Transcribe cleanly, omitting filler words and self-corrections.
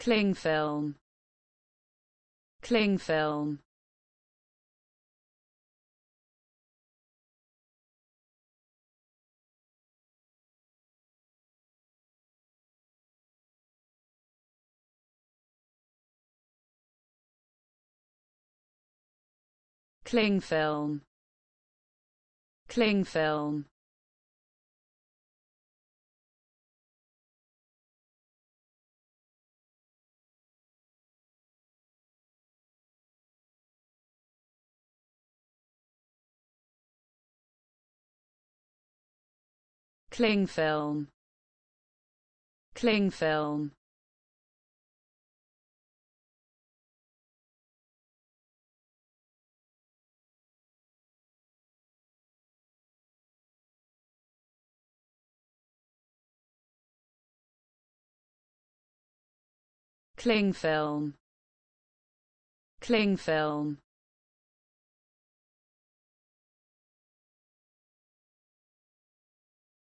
Clingfilm. Clingfilm. Clingfilm. Clingfilm. Clingfilm. Clingfilm. Clingfilm. Clingfilm.